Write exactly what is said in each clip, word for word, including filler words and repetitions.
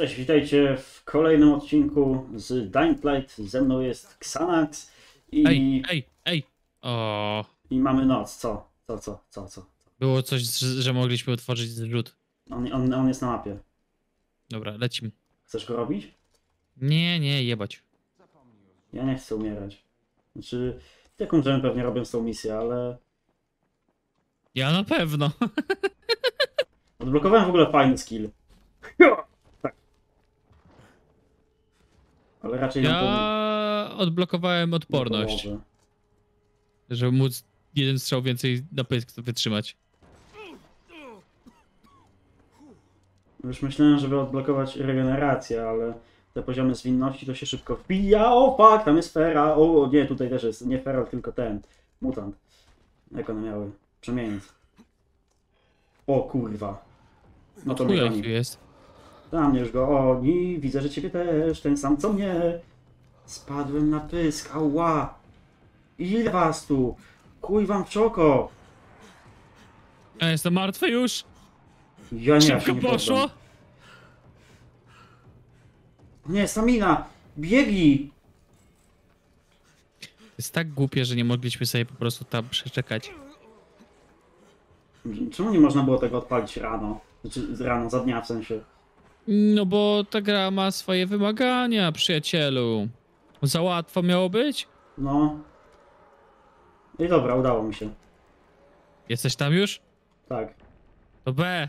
Cześć, witajcie w kolejnym odcinku z Dying Light. Ze mną jest Xanax i... Ej, ej, ej! O. I mamy noc, co? Co, co, co, co? Było coś, że mogliśmy otworzyć zrzut. On, on, on jest na mapie. Dobra, lecimy. Chcesz go robić? Nie, nie, jebać. Ja nie chcę umierać. Znaczy, jaką rzecz pewnie robię z tą misję, ale... Ja na pewno. Odblokowałem w ogóle fajny skill. Ale raczej ja nie odblokowałem odporność, żeby móc jeden strzał więcej na pysk wytrzymać. Już myślałem, żeby odblokować regenerację, ale te poziomy zwinności to się szybko wbija. O fuck, tam jest Fera. O nie, tutaj też jest nie Feral, tylko ten mutant. Jak one miały? Przemieniec. O kurwa. No to mnie goni. Dla mnie już go oni, widzę, że ciebie też, ten sam co mnie. Spadłem na pysk, ała. Ile was tu? Kuj wam w czoko. Ja jestem martwy już. Ja nie, szybko ja poszło. Poddam. Nie, stamina, biegi. Jest tak głupie, że nie mogliśmy sobie po prostu tam przeczekać. Czemu nie można było tego odpalić rano? Znaczy rano, za dnia w sensie. No bo ta gra ma swoje wymagania, przyjacielu. Za łatwo miało być? No. I dobra, udało mi się. Jesteś tam już? Tak. To B.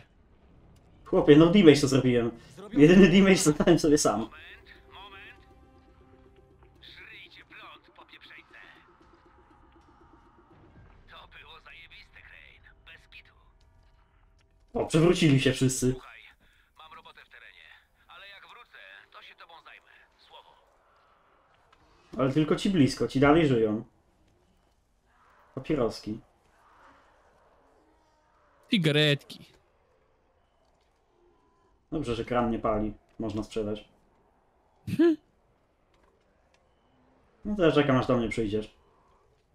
Chłopie, no damage to zrobiłem. Jedyny damage to dałem sobie sam. Moment, moment. Szryjcie blond popieprzejne. To było zajebiste, Crane. Bez kitu. O, przewrócili się wszyscy. Ale tylko ci blisko, ci dalej żyją. Papieroski. Cigaretki. Dobrze, że kran nie pali. Można sprzedać. Hmm. No to ja czekam, aż do mnie przyjdziesz.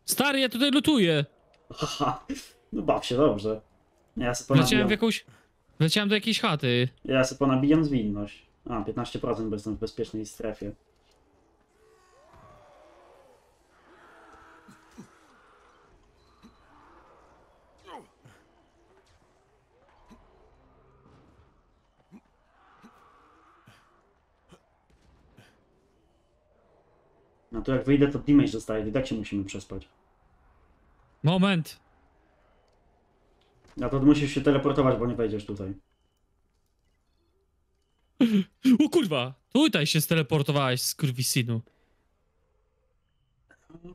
Stary, ja tutaj lutuję. Haha, no baw się dobrze. Ja wleciałem w jakąś... Wleciałem do jakiejś chaty. Ja sobie ponabijam zwinność. A, piętnaście procent, bo jestem w bezpiecznej strefie. No to jak wyjdę, to damage dostaję, i tak się musimy przespać. Moment! A to musisz się teleportować, bo nie wejdziesz tutaj. O kurwa! Tutaj się steleportowałeś, skurwisynu.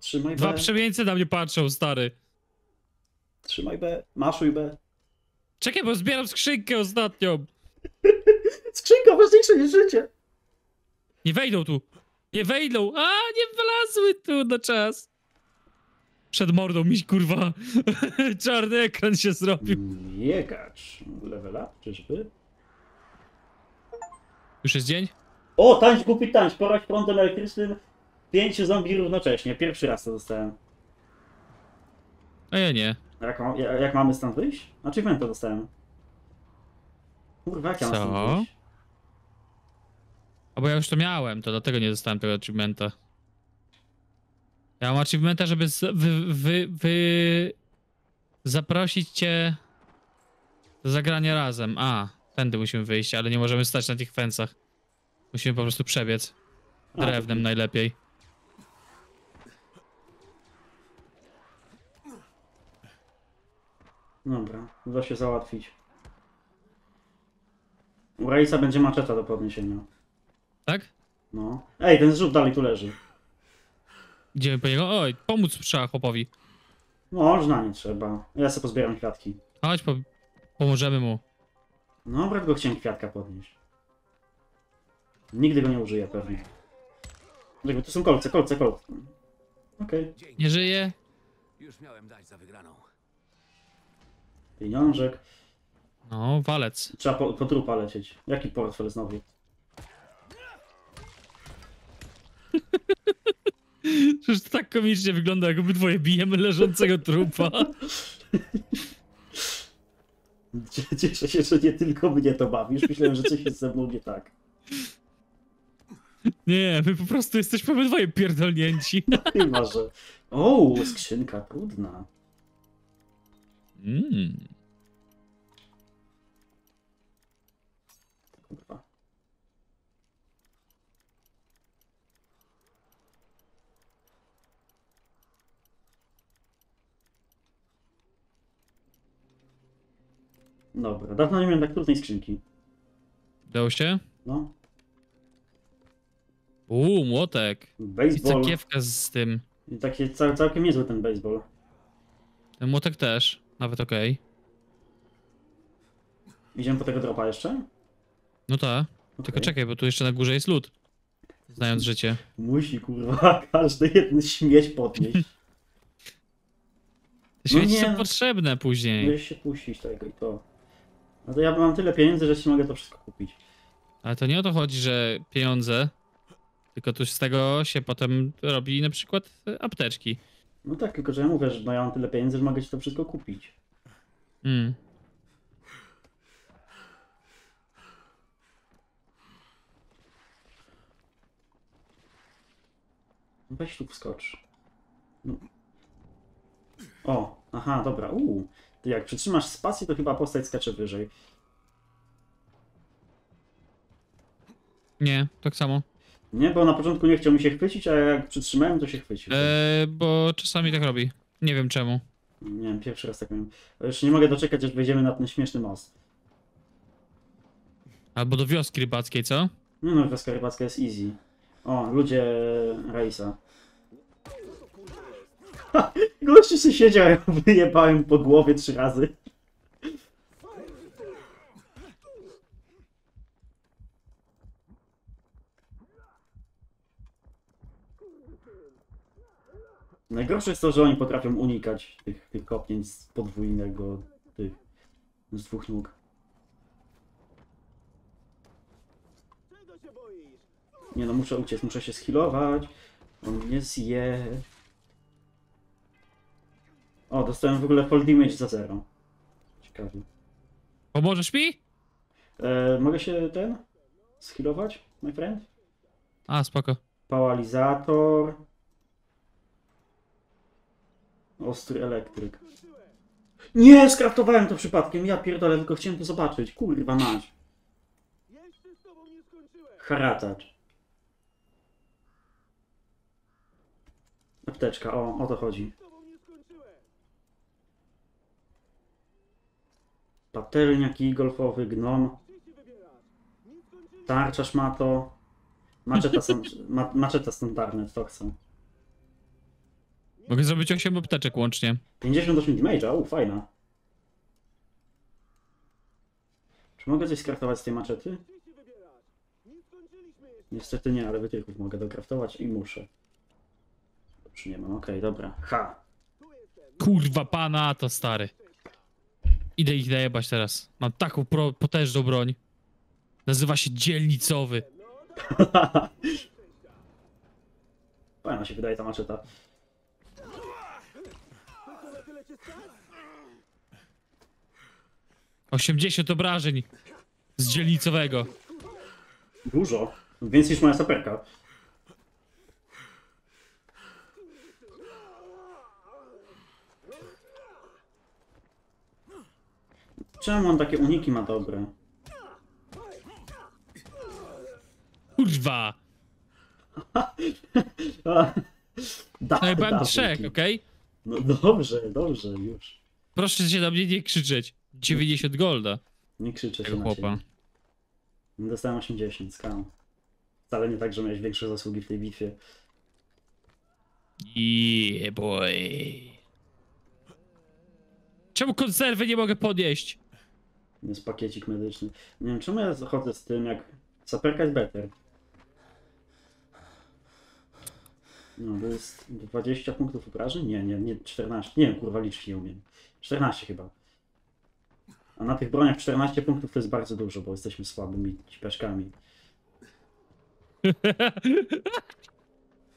Trzymaj B. Dwa przemieńce na mnie patrzą, stary. Trzymaj B, maszuj B. Czekaj, bo zbieram skrzynkę ostatnią. Skrzynka ważniejsza niż życie. Nie wejdą tu. Nie wejdą! A, nie wlazły tu na czas! Przed mordą mi, kurwa, czarny ekran się zrobił. Biegacz. Level up, czyżby? Już jest dzień? O, tańcz, głupi tańcz! Porać prądem elektrycznym pięciu zombie równocześnie. Pierwszy raz to dostałem. A ja nie. Jak, ma, jak mamy stąd wyjść? Achievementa dostałem. Kurwa, jak ja mam stąd wyjść? A bo ja już to miałem, to dlatego nie dostałem tego achievementa. Ja mam achievementa, żeby z, wy, wy, wy... zaprosić cię do zagrania razem. A, tędy musimy wyjść, ale nie możemy stać na tych fencach. Musimy po prostu przebiec. Drewnem A, najlepiej. Dobra, uda się załatwić. U Raisa będzie maczeta do podniesienia. Tak? No. Ej, ten zrzut dalej tu leży. Idziemy po niego? Oj, pomóc trzeba chłopowi. Można, nie trzeba. Ja sobie pozbieram kwiatki. Chodź, po... pomożemy mu. No, brak go chciałem kwiatka podnieść. Nigdy go nie użyję pewnie. Dlaczego? Tu są kolce, kolce, kolce. Okej. Okay. Nie żyje. Już miałem dać za wygraną. Pieniążek. No, walec. Trzeba po, po trupa lecieć. Jaki portfel znowu? Przecież to tak komicznie wygląda, jak obydwoje bijemy leżącego trupa. Cieszę się, że nie tylko mnie to bawi. Już myślałem, że coś jest ze mną nie tak. Nie, my po prostu jesteśmy obydwoje pierdolnięci. No, może. O, skrzynka trudna. Mm. Kurwa. Dobra, dawno nie miałem tak trudnej skrzynki. Dało się? No. Uuu, młotek. Baseball. I cakiewka z tym. I takie cał, całkiem niezły ten baseball. Ten młotek też, nawet okej. Okay. Idziemy po tego dropa jeszcze? No tak. Okay. Tylko czekaj, bo tu jeszcze na górze jest lód. Znając życie. Musi, kurwa, każdy jeden śmieć podnieść. Śmieci no są potrzebne później. Będziesz się puścić tego i to. No to ja mam tyle pieniędzy, że się mogę to wszystko kupić. Ale to nie o to chodzi, że pieniądze. Tylko tu z tego się potem robi na przykład apteczki. No tak, tylko że ja mówię, że no ja mam tyle pieniędzy, że mogę ci to wszystko kupić. Mm. Weź tu wskocz. No. O, aha, dobra, uuu. Ty jak przytrzymasz spację, to chyba postać skacze wyżej. Nie, tak samo. Nie, bo na początku nie chciał mi się chwycić, a jak przytrzymałem, to się chwycił. Eee, bo czasami tak robi. Nie wiem czemu. Nie wiem, pierwszy raz tak miałem. Już nie mogę doczekać, aż wejdziemy na ten śmieszny most. Albo do wioski rybackiej, co? No, no wioska rybacka jest easy. O, ludzie Raisa. Ha! Gościu się siedział, ja wyjebałem po głowie trzy razy. Najgorsze jest to, że oni potrafią unikać tych, tych kopnięć z podwójnego, tych, z dwóch nóg. Nie no, muszę uciec, muszę się schilować. On mnie zje. O, dostałem w ogóle full damage za zero. Ciekawe. Pomożesz mi? E, mogę się ten? Schilować, my friend? A, spoko. Paralizator. Ostry elektryk. Nie, skraftowałem to przypadkiem. Ja pierdolę, tylko chciałem to zobaczyć. Kurwa mać. Haratacz. Apteczka, o, o to chodzi. Patelnia, kij golfowy, gnom. Tarcza, szmato. Maczeta, są, ma, maczeta standardne, to chcę. Mogę zrobić osiem apteczek łącznie. pięćdziesiąt osiem damage'a, u, fajna. Czy mogę coś skraftować z tej maczety? Niestety nie, ale wytryków mogę dokraftować i muszę. Dobrze, nie mam, okej, okay, dobra. Ha! Kurwa pana, to stary. Idę ich najebać teraz. Mam taką pro, potężną broń. Nazywa się dzielnicowy. Fajna się wydaje ta maczeta. osiemdziesiąt obrażeń z dzielnicowego. Dużo. Więcej niż moja saperka. Czemu on takie uniki ma dobre? Kurwa! No i byłem trzech, okej? Okay? No dobrze, dobrze, już. Proszę się na mnie nie krzyczeć. dziewięćdziesiąt golda. Nie krzyczę się na chłopa. Dostałem osiemdziesiąt, skam. Wcale nie tak, że miałeś większe zasługi w tej bitwie. Yeah, boy. Czemu konserwy nie mogę podnieść? Jest pakiecik medyczny. Nie wiem, czemu ja chodzę z tym, jak saperka jest better. No to jest dwadzieścia punktów obrażeń? Nie, nie, nie, czternaście. Nie wiem, kurwa, liczyć nie umiem. czternaście chyba. A na tych broniach czternaście punktów to jest bardzo dużo, bo jesteśmy słabymi ćpiaszkami.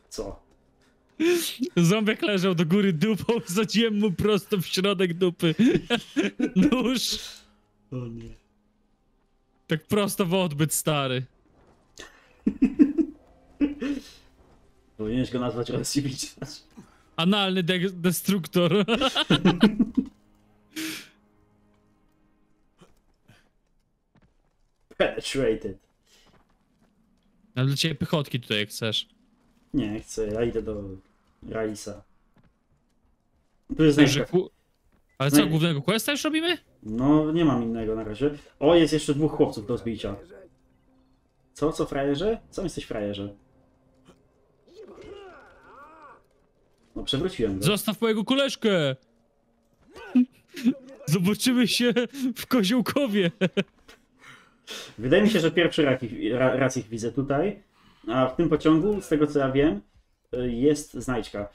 Co? Ząbek leżał do góry dupą, wsadziłem mu prosto w środek dupy. Nóż. O nie. Tak prosto w odbyt, stary. Powinieneś go nazwać rozsiewicz. Analny de destruktor. Penetrated. No dla ciebie pychotki tutaj jak chcesz. Nie, chcę, ja idę do Raisa. Tu jest najlepsze. Ale co, głównego questa już robimy? No, nie mam innego na razie. O, jest jeszcze dwóch chłopców do zbicia. Co, co, frajerze? Co jesteś, frajerze? No, przewróciłem go. Zostaw mojego koleżkę! Zobaczymy się w Koziołkowie. Wydaje mi się, że pierwszy raz ich widzę tutaj. A w tym pociągu, z tego co ja wiem, jest znajdźka.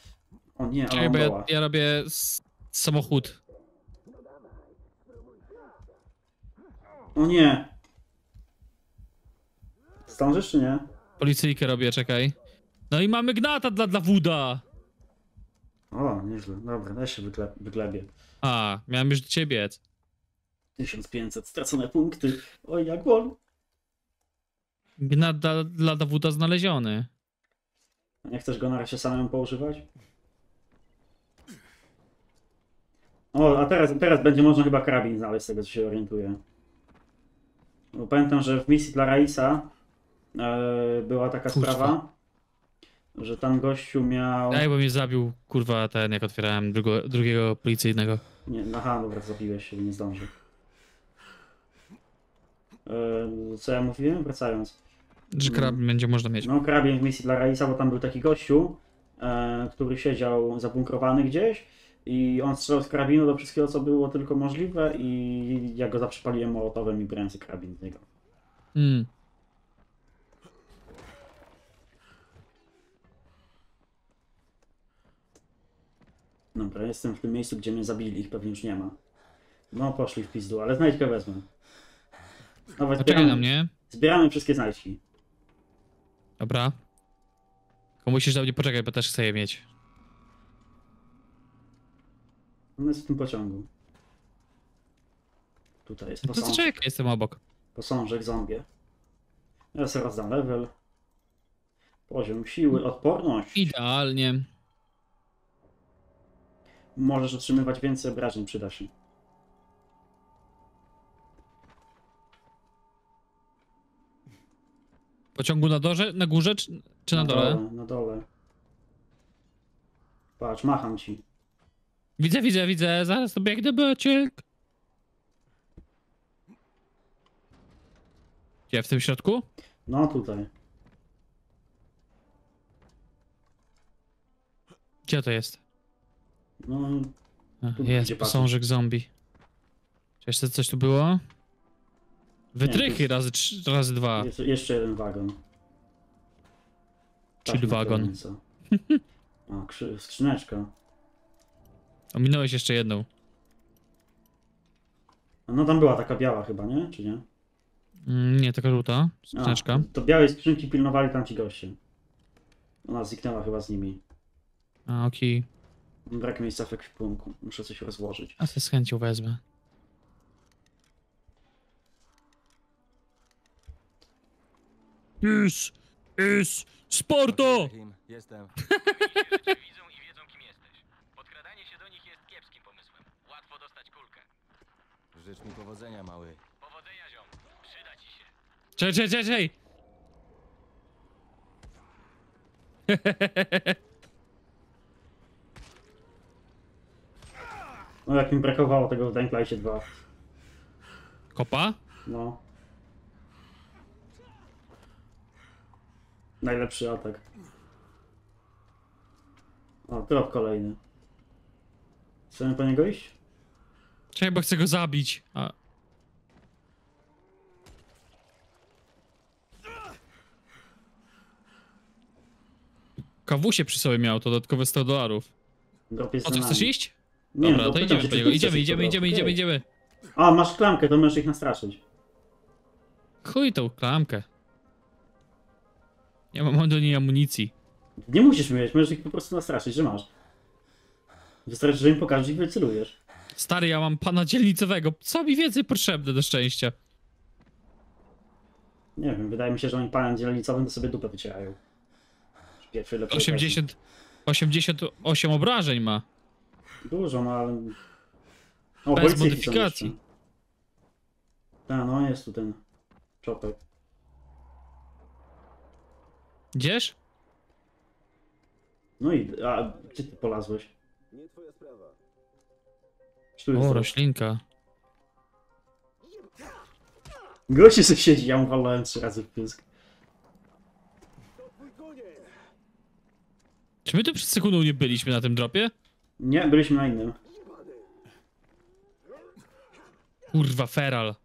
O nie, ale ja, ja, ja robię samochód. O nie. Zdążysz czy nie? Policyjkę robię, czekaj. No i mamy gnata dla, dla Wuda. O, nieźle. Dobra, ja się wykle wyklebię. A, miałem już do ciebie. tysiąc pięćset stracone punkty. Oj, jak wol. Gnat dla, dla Dawuda znaleziony. Nie chcesz go na razie samemu poużywać? O, a teraz, teraz będzie można chyba karabin znaleźć, z tego co się orientuję. Bo pamiętam, że w misji dla Raisa yy, była taka kurwa sprawa, że tam gościu miał... Ej, bo mnie zabił, kurwa, ten jak otwierałem drugo, drugiego policyjnego. Nie, aha, dobra, zabiłeś się, nie zdążył. Yy, co ja mówiłem? Wracając. Że karabin będzie można mieć. No, karabin w misji dla Raisa, bo tam był taki gościu, yy, który siedział zabunkrowany gdzieś i on strzelał z karabinu do wszystkiego, co było tylko możliwe i ja go zawsze paliłem molotowem i brałem sobie karabin z niego. Mm. Dobra, jestem w tym miejscu, gdzie mnie zabili, ich pewnie już nie ma. No, poszli w pizdu, ale znajdźkę wezmę. Nawet zbieramy, na mnie. Zbieramy wszystkie znajdźki. Dobra. Tylko musisz na mnie poczekać, bo też chcę je mieć. On jest w tym pociągu. Tutaj jest posążek. No to czekaj, jestem obok. Posążek zombie. Ja sobie rozdam level. Poziom siły, odporność. Idealnie. Możesz otrzymywać więcej obrażeń, przyda się. Pociągu na dorze, na górze, czy, czy na, na dole? dole? Na dole. Patrz, macham ci. Widzę, widzę, widzę. Zaraz to biegnę, bociek. Gdzie, w tym środku? No, tutaj. Gdzie to jest? No, tu jest posążek zombie. Czy jeszcze coś tu było? Wytrychy razy, razy dwa. Jest, jeszcze jeden wagon. Czyli wagon. A, skrzyneczka. Ominąłeś jeszcze jedną. No tam była taka biała chyba, nie? Czy nie? Mm, nie, taka żółta skrzyneczka. A, to białej skrzynki pilnowali tamci goście. Ona zniknęła chyba z nimi. A, okej. Okay. Brak miejsca w ekwipunku. Muszę coś rozłożyć. A to z chęcią wezmę. Is! Is! Sporto! Jestem. Wszyscy cię widzą i wiedzą, kim jesteś. Podkradanie się do nich jest kiepskim pomysłem. Łatwo dostać kulkę. Życz mi powodzenia, mały. Powodzenia, ziom. Przyda ci się. Czej, czej, czej, czej! No jak mi brakowało tego w Dying Light dwa. Kopa? No. Najlepszy atak. O, trop kolejny. Chcemy po niego iść? Czekaj, bo chcę go zabić. A. Kawusie przy sobie miał, to dodatkowe sto dolarów. O co, chcesz iść? Nie, dobra, to idziemy po niego. Idziemy, idziemy, idziemy, idziemy, idziemy. A, masz klamkę, to możesz ich nastraszyć. Chuj tą klamkę. Ja mam do niej amunicji. Nie musisz mieć, możesz ich po prostu nastraszyć, że masz. Wystarczy, że im pokażesz i wycelujesz. Stary, ja mam pana dzielnicowego. Co mi więcej potrzebne do szczęścia? Nie wiem, wydaje mi się, że oni panem dzielnicowym to sobie dupę wycierają. osiemdziesiąt osiem obrażeń ma. Dużo ma, ale... O, bez modyfikacji. Tak, no jest tu ten czopek. Gdzież? No i... A gdzie ty polazłeś? Nie twoja sprawa. O, roślinka. Gości sobie siedzi, ja mu walałem trzy razy w pysk. Czy my tu przed sekundą nie byliśmy na tym dropie? Nie, byliśmy na innym. Kurwa, feral.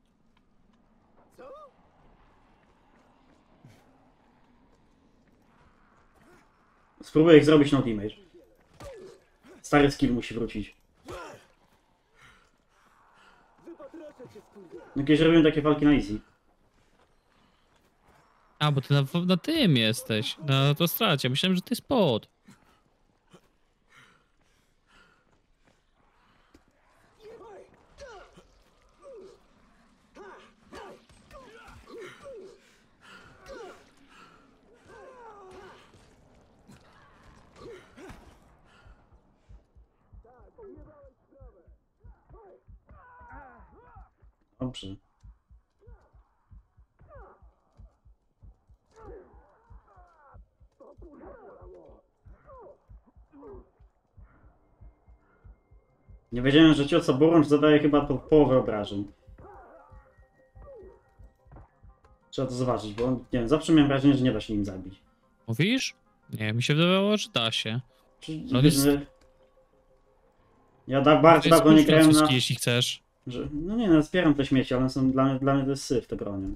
Spróbuję ich zrobić no damage. Stary skill musi wrócić. No kiedyś robiłem takie walki na easy. A, bo ty na, na tym jesteś. Na to stracie. Myślałem, że ty jest pod. Dobrze. Nie wiedziałem, że ciosa burącz zadaje chyba po połowę obrażeń. Trzeba to zobaczyć, bo nie wiem, zawsze miałem wrażenie, że nie da się nim zabić. Mówisz? Nie, mi się wydawało, że da się. Czyli, no jest... Ja da, bardzo dawno nie grałem na... Jeśli chcesz. Że, no nie, no zbieram te śmieci, ale są dla mnie, dla mnie to jest syf, te bronie.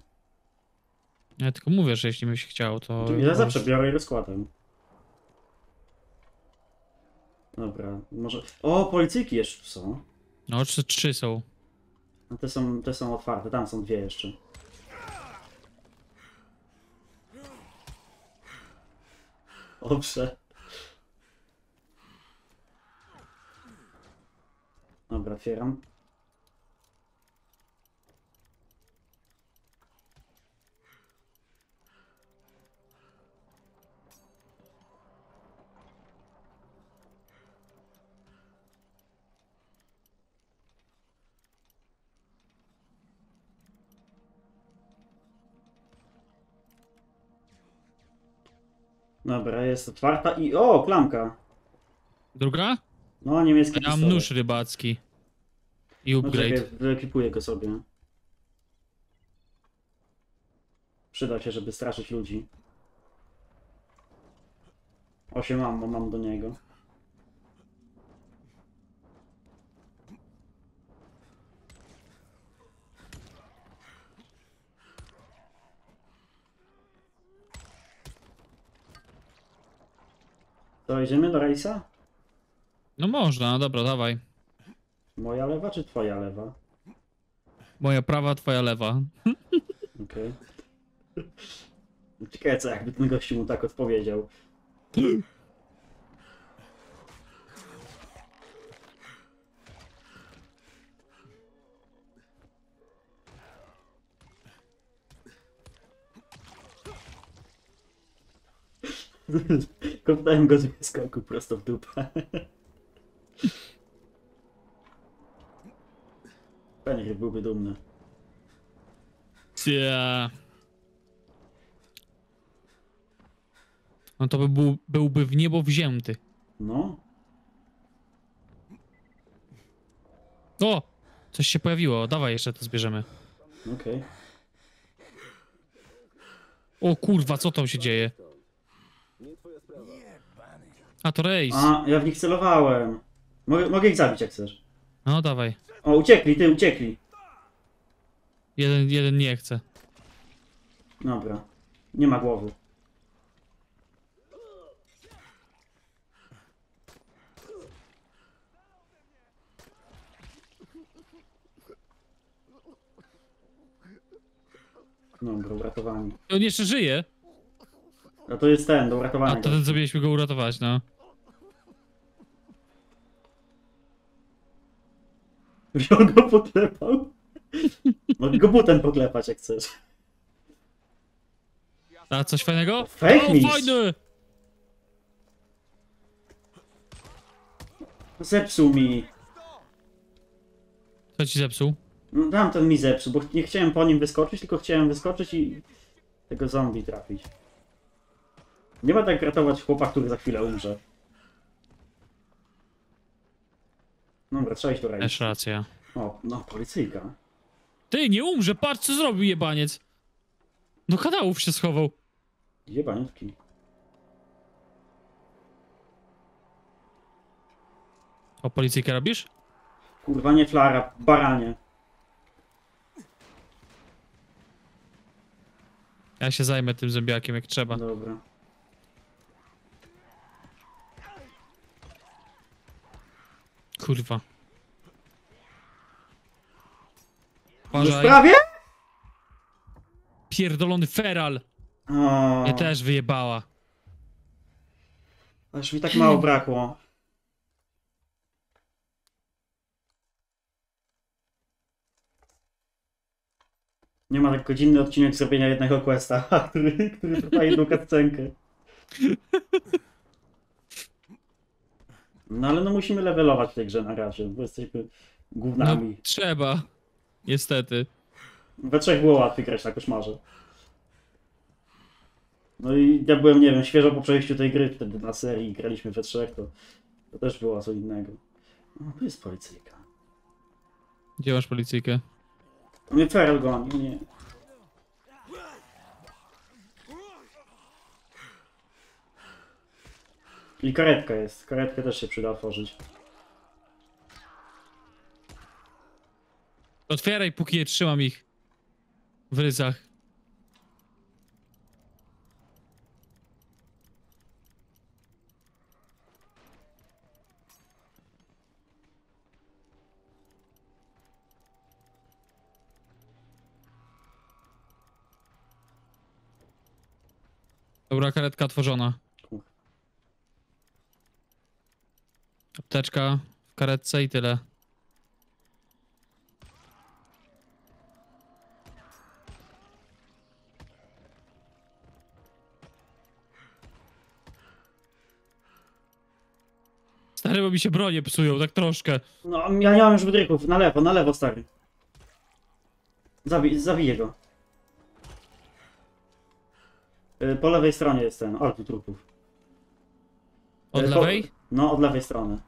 Ja tylko mówię, że jeśli byś chciał, to... Ja może... zawsze biorę i rozkładam. Dobra, może... O, policyjki jeszcze są. No, trzy, trzy są. No, te są. Te są otwarte, tam są dwie jeszcze. Dobrze. Dobra, otwieram. Dobra, jest otwarta i... O, klamka! Druga? No, niemiecki pistolet. Ja mam nóż rybacki. I upgrade. No, wyekipuję go sobie. Przyda się, żeby straszyć ludzi. Osiem mam, bo mam do niego. To idziemy do Raisa? No można, no dobra, dawaj. Moja lewa czy twoja lewa? Moja prawa, twoja lewa. Okej. Okay. Ciekawe co, jakby ten gościu mu tak odpowiedział. Kopnąłem go z wyskoku prosto w dupę. Panie byłby dumny. Yeah. No to by był, byłby w niebo wzięty. No. O! Coś się pojawiło. Dawaj jeszcze to zbierzemy. Okej. Okay. O kurwa, co tam się dzieje? A to Rais. A, ja w nich celowałem. Mogę, mogę ich zabić jak chcesz. No dawaj. O, uciekli, ty uciekli. Jeden, jeden nie chce. Dobra. Nie ma głowy. Dobra, uratowani. On jeszcze żyje. No to jest ten, do uratowania. A to ten, co mieliśmy go uratować, no. Wziął go, podlepał. Mogę go butem poklepać, jak chcesz. A coś fajnego? Fake o, news. Fajny! Zepsuł mi. Co ci zepsuł? No tamten mi zepsuł, bo nie chciałem po nim wyskoczyć, tylko chciałem wyskoczyć i tego zombie trafić. Nie ma tak ratować chłopa, który za chwilę umrze. Dobra, trzeba iść do Raisa. Masz rację. O, no policyjka. Ty, nie umrze, patrz co zrobił jebaniec. Do kanałów się schował. Jebaniutki. O, policyjkę robisz? Kurwa nie flara, baranie. Ja się zajmę tym zębiakiem jak trzeba. Dobra. Kurwa. Już prawie? Pierdolony feral. O. Mnie też wyjebała. Aż mi tak mało brakło. Nie ma tak godzinny odcinek zrobienia jednego questa, który, który trwa jedną cutscenkę. No ale no musimy levelować w tej grze na razie, bo jesteśmy gównami. No, trzeba. Niestety. We trzech było łatwiej grać na koszmarze. No i ja byłem, nie wiem, świeżo po przejściu tej gry wtedy na serii, graliśmy we trzech, to, to też było co innego. No tu jest policyjka. Gdzie masz policyjkę? Nie feral goni, nie. I karetka jest, karetkę też się przyda otworzyć. Otwieraj, póki nie trzymam ich w ryzach. Dobra, karetka otworzona. Apteczka w karetce i tyle. Stary, bo mi się bronie psują, tak troszkę. No, ja nie mam już wydryków. Na lewo, na lewo, stary. Zabi- zabiję go. Po lewej stronie jest ten, o, tu trupów. Od po... lewej? No, od lewej strony.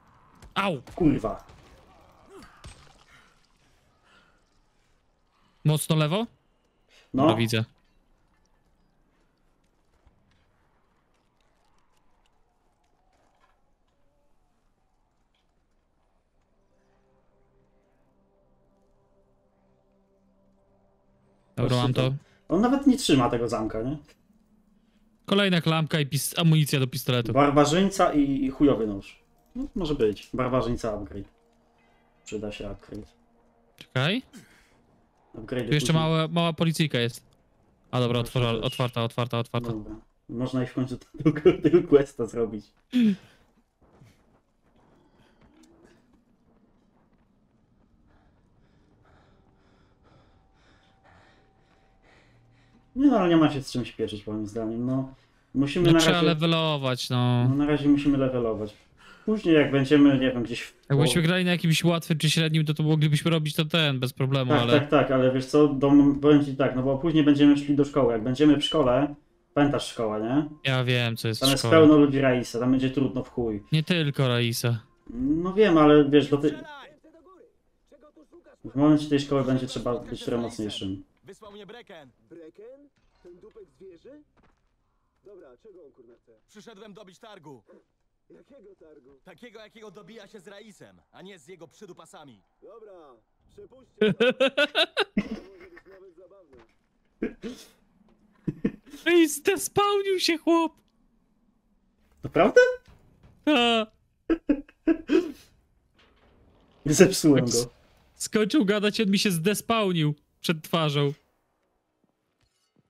Au! Kurwa. Mocno lewo? No. Dobra, widzę. Dobra, mam to. On nawet nie trzyma tego zamka, nie? Kolejna klamka i amunicja do pistoletu. Barbarzyńca i, i chujowy nóż. No, może być. Barbarzyńca upgrade. Przyda się upgrade. Czekaj. Upgrade tu jeszcze mała, mała policyjka jest. A dobra, otwarta, otwarta, otwarta, otwarta. Dobra. Można i w końcu tego, tego questa zrobić. No ale nie ma się z czym śpieszyć moim zdaniem, no. Musimy no na trzeba razie... levelować, no. No na razie musimy levelować. Później jak będziemy, nie wiem, gdzieś... Jakbyśmy grali na jakimś łatwym czy średnim, to, to moglibyśmy robić to ten, bez problemu, tak, ale... Tak, tak, ale wiesz co, do... powiem ci tak, no bo później będziemy szli do szkoły. Jak będziemy w szkole, pamiętasz szkołę, nie? Ja wiem, co jest w szkole. Tam jest pełno ludzi Raisa, tam będzie trudno w chuj. Nie tylko Raisa. No wiem, ale wiesz, do tej... W momencie tej szkoły będzie trzeba być trochę mocniejszym. Wysłał mnie Brecken. Brecken? Ten dupek z wieży? Dobra, czego on kurwa chce? Przyszedłem dobić targu. Jakiego targu? Takiego, jakiego dobija się z Raisem, a nie z jego przydupasami. Dobra, przepuśćcie. To może być nawet zabawne. Rais, zespełnił się chłop. Naprawdę? A. Zepsułem go. Skończył gadać, on mi się zdespałnił przed twarzą.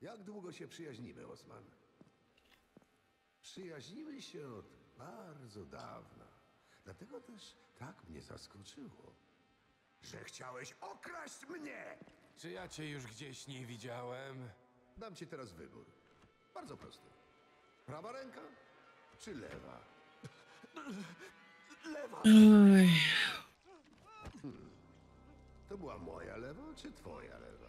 Jak długo się przyjaźnimy, Osman? Przyjaźnimy się od bardzo dawna. Dlatego też tak mnie zaskoczyło, że chciałeś okraść mnie! Czy ja cię już gdzieś nie widziałem? Dam ci teraz wybór. Bardzo proste. Prawa ręka czy lewa? Lewa. Oj. Hmm. To była moja lewa czy twoja lewa?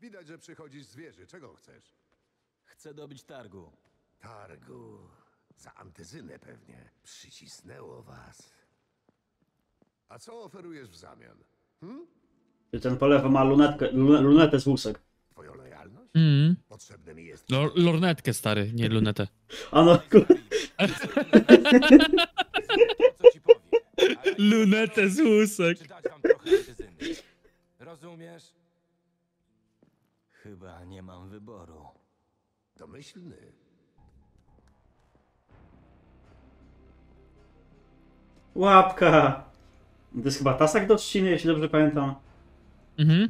Widać, że przychodzisz z wieży. Czego chcesz? Chcę dobić targu. Targu? Za antyzynę pewnie. Przycisnęło was. A co oferujesz w zamian? Hm? Ten po lewo ma lunetkę, lunetę z łusek. Twoją lojalność? Mm. Potrzebne mi jest... L lornetkę, stary, nie lunetę. A no, kur... Co ci powiem? Lunetę z łusek. Czy dać wam trochę antyzyny? Rozumiesz? Chyba nie mam wyboru. Domyślny. Łapka! To jest chyba tasak do trzciny, jeśli dobrze pamiętam. Mhm.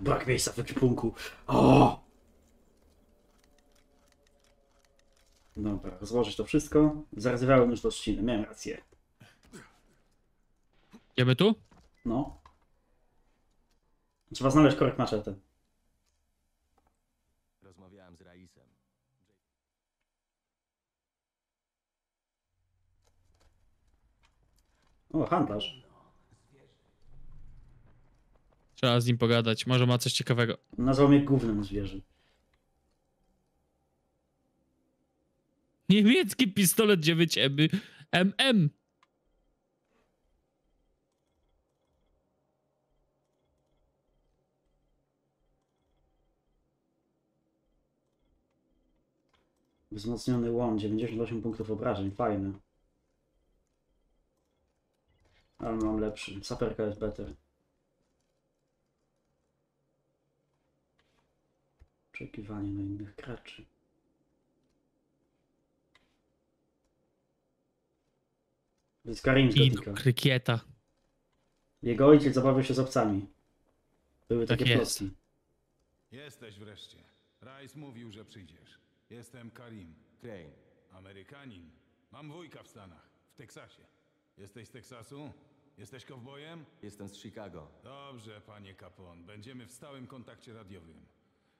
Brak miejsca w ekwipunku. O! Dobra, rozłożyć to wszystko. Zarazywałem już do trzciny, miałem rację. Idziemy tu? No. Trzeba znaleźć korek maczetę. Rozmawiałem z Raisem. O, handlarz. Trzeba z nim pogadać, może ma coś ciekawego. Nazwał mnie głównym zwierzę. Niemiecki pistolet dziewięć M M. Wzmocniony łom, dziewięćdziesiąt osiem punktów obrażeń, fajny. Ale mam lepszy, saperka jest better. Oczekiwanie na innych graczy. To jest Karim z Gothica. Krykieta. Jego ojciec zabawiał się z obcami. Były tak takie jest. Plotki. Jesteś wreszcie. Rais mówił, że przyjdziesz. Jestem Karim. Crane. Amerykanin. Mam wujka w Stanach. W Teksasie. Jesteś z Teksasu? Jesteś kowbojem? Jestem z Chicago. Dobrze, panie Capon. Będziemy w stałym kontakcie radiowym.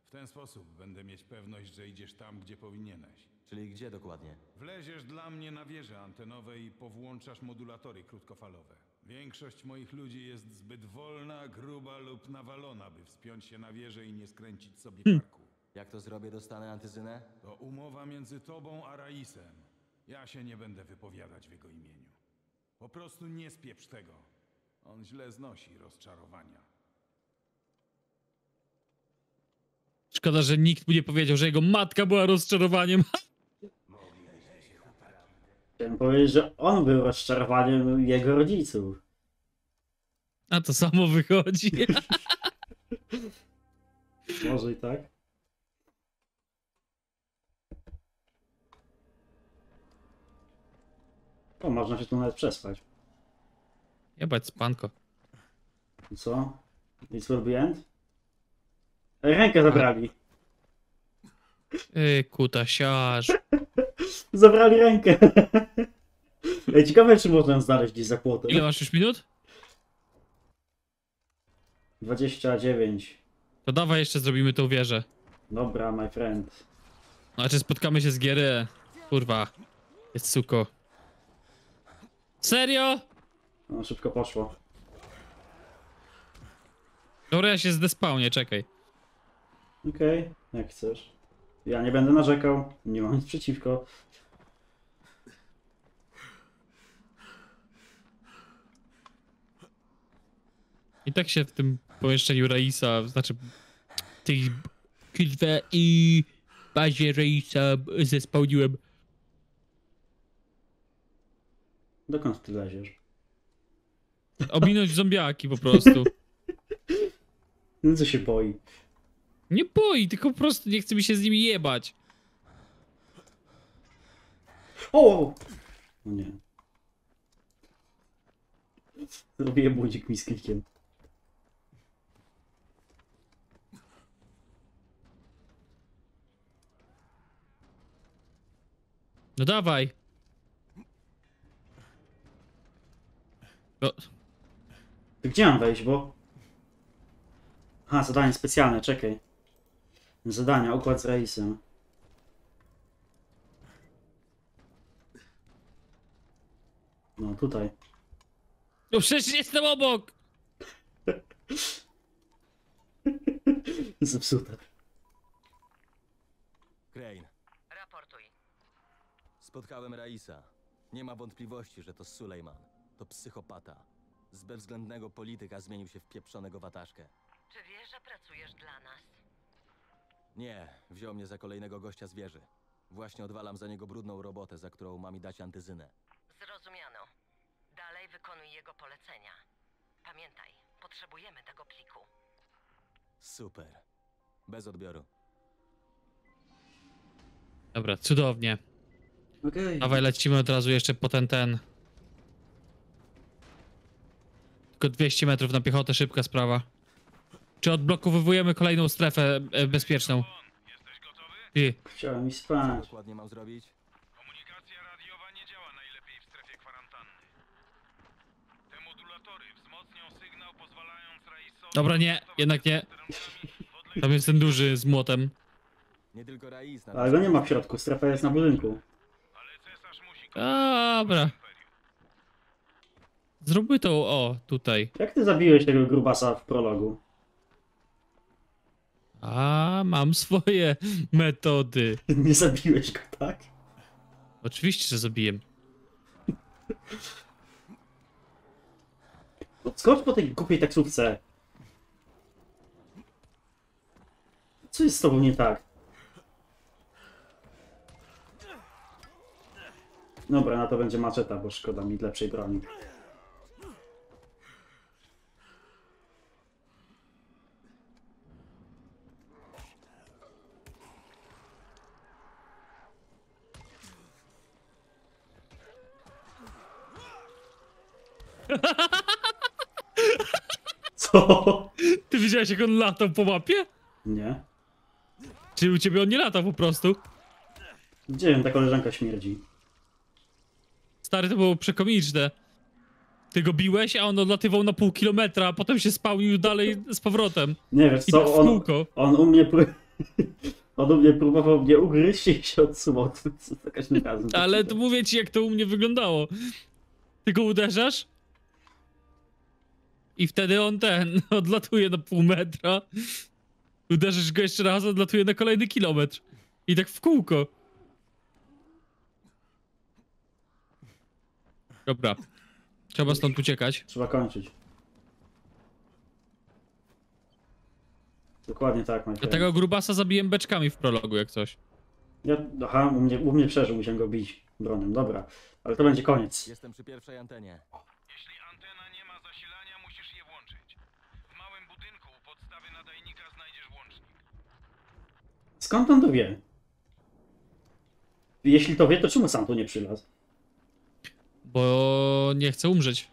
W ten sposób będę mieć pewność, że idziesz tam, gdzie powinieneś. Czyli gdzie dokładnie? Wleziesz dla mnie na wieże antenowe i powłączasz modulatory krótkofalowe. Większość moich ludzi jest zbyt wolna, gruba lub nawalona, by wspiąć się na wieżę i nie skręcić sobie parku. Jak to zrobię, dostanę antyzynę? To umowa między tobą a Raisem. Ja się nie będę wypowiadać w jego imieniu. Po prostu nie spieprz tego. On źle znosi rozczarowania. Szkoda, że nikt mu nie powiedział, że jego matka była rozczarowaniem. Chciałem powiedzieć, że on był rozczarowaniem jego rodziców. A to samo wychodzi. Może i tak. O, można się tu nawet przespać. Jebać spanko. Co? This will be end? Rękę zabrali. Ej, kutasiarz. Zabrali rękę. Ej, ciekawe, czy można znaleźć gdzieś za płotem. Ile masz już minut? dwadzieścia dziewięć. To dawaj jeszcze zrobimy tą wieżę. Dobra, my friend. Znaczy spotkamy się z Giery. Kurwa. Jest suko. Serio? No, szybko poszło. Dobra, ja się zdespawnię, czekaj. Okej, okay, jak chcesz. Ja nie będę narzekał, nie mam nic przeciwko. I tak się w tym pomieszczeniu Raisa, znaczy tych kilwe i bazie Raisa zespałniłem. Dokąd ty leziesz? Ominąć zombiaki po prostu. No co się boi? Nie boi, tylko po prostu nie chce mi się z nimi jebać. O! No nie. Zrobię budzik mi z klikiem. No dawaj. No. Gdzie mam wejść, bo... Aha, zadanie specjalne, czekaj. Zadania, układ z Raisem. No, tutaj. No przecież jestem obok! Zepsute. Crane. Raportuj. Spotkałem Raisa. Nie ma wątpliwości, że to Sulejman. To psychopata. Z bezwzględnego polityka zmienił się w pieprzonego wataszkę. Czy wiesz, że pracujesz dla nas? Nie, wziął mnie za kolejnego gościa z wieży. Właśnie odwalam za niego brudną robotę, za którą ma mi dać antyzynę. Zrozumiano. Dalej wykonuj jego polecenia. Pamiętaj, potrzebujemy tego pliku. Super. Bez odbioru. Dobra, cudownie. Okay. Dawaj, lecimy od razu jeszcze po ten ten. Tylko dwieście metrów na piechotę, szybka sprawa. Czy odblokowujemy kolejną strefę e, bezpieczną? Jesteś gotowy? I. Chciałem mi spać. Dokładnie mam zrobić. Komunikacja radiowa nie działa najlepiej w strefie kwarantanny. Te modulatory wzmocnią sygnał, pozwalając Raisowi... Dobra, nie, jednak nie. Tam jest ten duży z młotem. Nie tylko Rais, ale go nie ma w środku, strefa jest na budynku. Ale cesarz musi... Dobra. Zróbmy to, o, tutaj. Jak ty zabiłeś tego grubasa w prologu? A, mam swoje metody. Nie zabiłeś go, tak? Oczywiście, że zabiję. Skocz po tej głupiej taksówce. Co jest z tobą nie tak? Dobra, na to będzie maczeta, bo szkoda mi lepszej broni. Co? Ty widziałeś, jak on latał po mapie? Nie. Czyli u ciebie on nie lata po prostu? Gdzie wiem, ta koleżanka śmierdzi. Stary, to było przekomiczne. Ty go biłeś, a on odlatywał na pół kilometra, a potem się spałnił dalej z powrotem. Nie wiesz co, on, on u mnie... On u mnie próbował mnie ugryźć i się odsuwał. Ale to mówię ci, jak to u mnie wyglądało. Ty go uderzasz? I wtedy on ten, odlatuje na pół metra. Uderzysz go jeszcze raz, odlatuje na kolejny kilometr. I tak w kółko. Dobra. Trzeba stąd uciekać. Trzeba kończyć. Dokładnie tak, Michael. Dlatego grubasa zabiłem beczkami w prologu, jak coś. Ja, aha, u mnie, u mnie przeżył, musiałem go bić bronią. Dobra, ale to będzie koniec. Jestem przy pierwszej antenie. Jeśli antena nie ma zasilania, musisz je włączyć. W małym budynku u podstawy nadajnika znajdziesz łącznik. Skąd on to wie? Jeśli to wie, to czemu sam tu nie przylazł? Bo nie chcę umrzeć.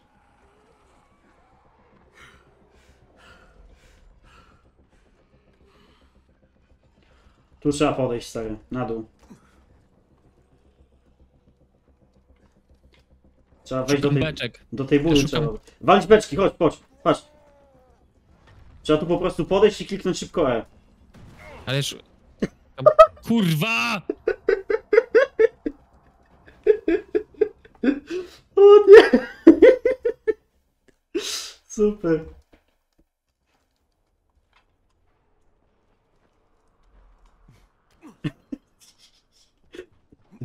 Tu trzeba podejść, stary, na dół. Trzeba wejść do tej, do tej budy, ja trzeba... Walić beczki, chodź, chodź, patrz. Trzeba tu po prostu podejść i kliknąć szybko E. Ależ... Kurwa! O nie! Super.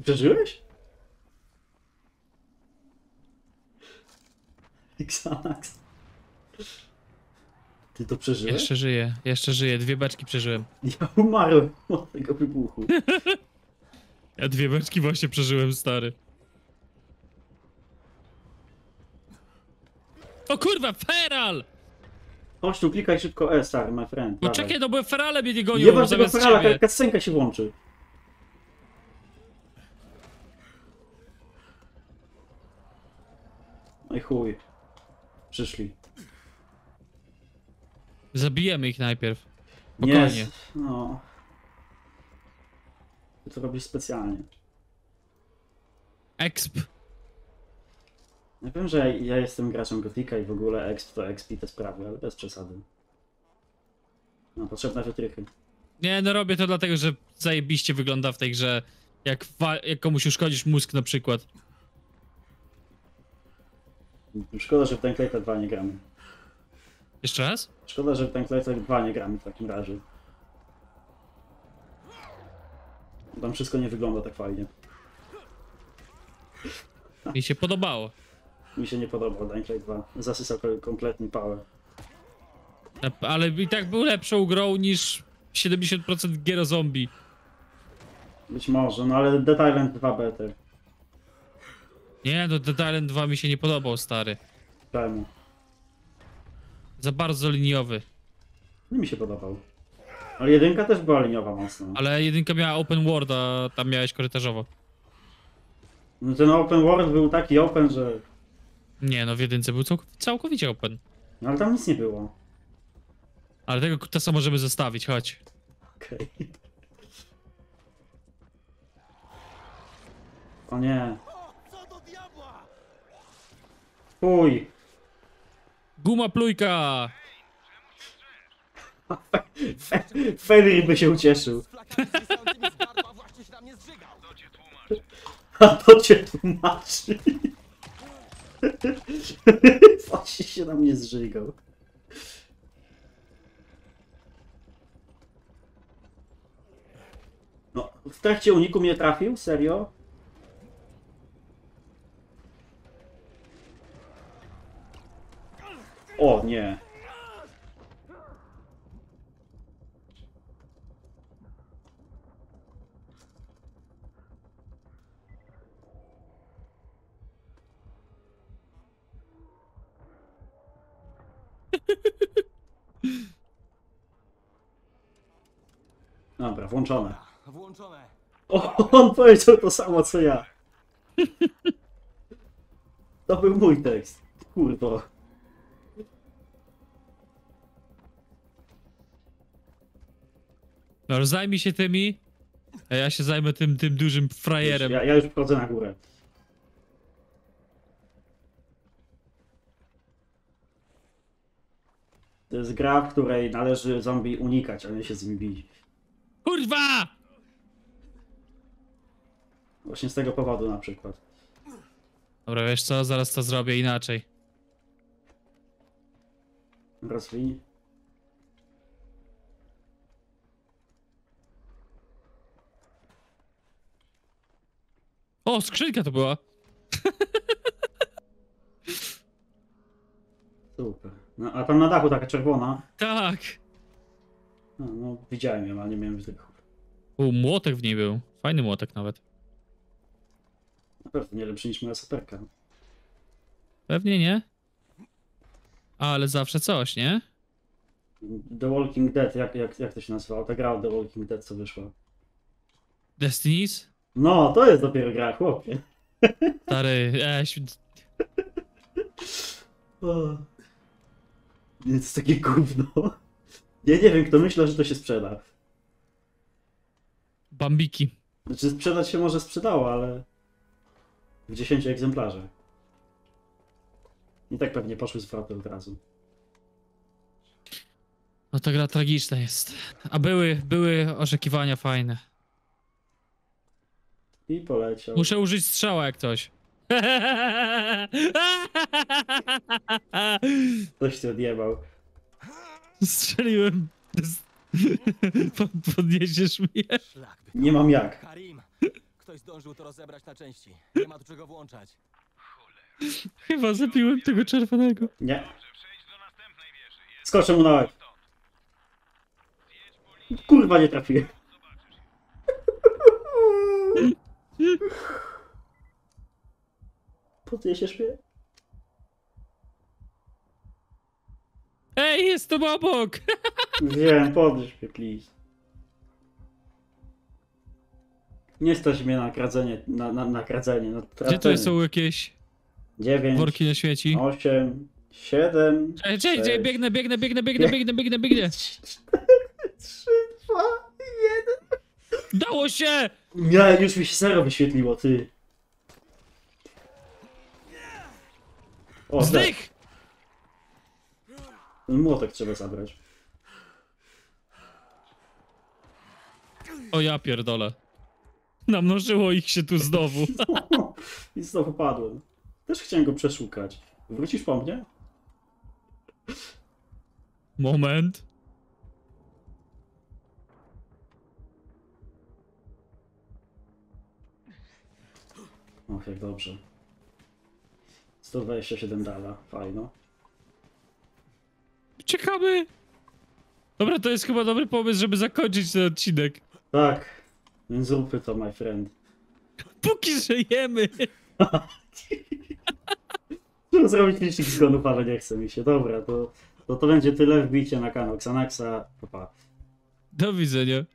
Przeżyłeś? Xanax. Ty to przeżyłeś? Jeszcze żyję, jeszcze żyję. Dwie beczki przeżyłem. Ja umarłem od tego wybuchu. Ja dwie beczki właśnie przeżyłem, stary. O kurwa, feral! Chodź tu, klikaj szybko E, stary, my friend. No czekaj, no bo ferale mnie nie gonią. Jeba tego ferala, kascenka się włączy. No i chuj. Przyszli. Zabijemy ich najpierw. Spokojnie. Nie, no. Ty to robisz specjalnie. Exp. Ja wiem, że ja jestem graczem Gothica i w ogóle exp to exp i te sprawy, ale bez przesady. No, potrzebne wytrychy. Nie, no robię to dlatego, że zajebiście wygląda w tej grze, jak, jak komuś uszkodzisz mózg na przykład. Szkoda, że w Dying Light dwa nie gramy. Jeszcze raz? Szkoda, że w Dying Light dwa nie gramy w takim razie. Tam wszystko nie wygląda tak fajnie. Mi się podobało. Mi się nie podobał Dying Light dwa. Zasysał kompletnie pałę. Ale i tak był lepszą grą niż siedemdziesiąt procent gier o zombie. Być może, no ale Dead Island dwa better. Nie, no Dead Island dwa mi się nie podobał, stary. Czemu? Za bardzo liniowy. Nie mi się podobał. Ale jedynka też była liniowa mocno. Ale jedynka miała open world, a tam miałeś korytarzowo. No ten open world był taki open, że... Nie, no w jedynce był całk całkowicie open. No ale tam nic nie było. Ale tego kutasa możemy zostawić, chodź. Okej. Okay. O nie. Uj. Guma plujka! Fenrir by się ucieszył. A to cię tłumaczy. Właśnie się na mnie zżygał. No, w trakcie uniku mnie trafił? Serio? O nie. Dobra, włączone. Włączone. O, on powiedział to samo co ja. To był mój tekst. Kurwa. No, zajmij się tymi, a ja się zajmę tym, tym dużym frajerem. Ja, ja już wchodzę na górę. To jest gra, w której należy zombie unikać, a nie się z nimi bić. Kurwa! Właśnie z tego powodu na przykład. Dobra, wiesz co? Zaraz to zrobię inaczej. Rozwij. O, skrzynka to była. Super. No, a tam na dachu taka czerwona. Tak. No, no widziałem ją, ale nie miałem wytrychów. U, młotek w niej był. Fajny młotek nawet. Na pewno nie lepszy niż moja saperka. Pewnie nie. Ale zawsze coś, nie? The Walking Dead, jak, jak, jak to się nazywało? Ta gra The Walking Dead, co wyszła. Destinies? No, to jest dopiero gra, chłopie. Stary, eś... O. Nie, to jest takie gówno. Ja nie wiem, kto myślał, że to się sprzeda. Bambiki. Znaczy sprzedać się może sprzedało, ale... W dziesięciu egzemplarzach. I tak pewnie poszły zwroty od razu. No ta gra tragiczna jest. A były, były oczekiwania fajne. I poleciał. Muszę użyć strzała jak coś. Ktoś się odjebał. Strzeliłem. Podniesiesz mnie? Nie mam jak. Karim, ktoś zdążył to rozebrać na części. Nie ma do czego włączać. Chyba zabiłem tego czerwonego. Nie. Skoczę mu na łeb. Kurwa, nie trafiłem. Podniesiesz mnie? Ej, jest to obok! Wiem, podnieś mnie, please. Nie stać mnie na kradzenie, na, na, na kradzenie, na tracenie. Gdzie to są jakieś dziewięć, worki na świeci? osiem, siedem, Ej, cześć, cześć, biegnę, biegnę, biegnę, biegnę, biegnę, biegnę, biegnę. trzy, dwa, jeden. Dało się! Ja, już mi się zero wyświetliło, ty. O, zdech! Młotek trzeba zabrać. O ja pierdolę. Namnożyło ich się tu znowu. I znowu padłem. Też chciałem go przeszukać. Wrócisz po mnie? Moment. Och, jak dobrze. sto dwadzieścia siedem dala, fajno. Czekamy! Dobra, to jest chyba dobry pomysł, żeby zakończyć ten odcinek. Tak, więc zróbmy to, my friend. Póki żyjemy! Trzeba zrobić licznik zgonów, ale nie chce mi się. Dobra, to, to, to będzie tyle. Wbijcie na kanał Xanaxa. Pa, pa. Do widzenia.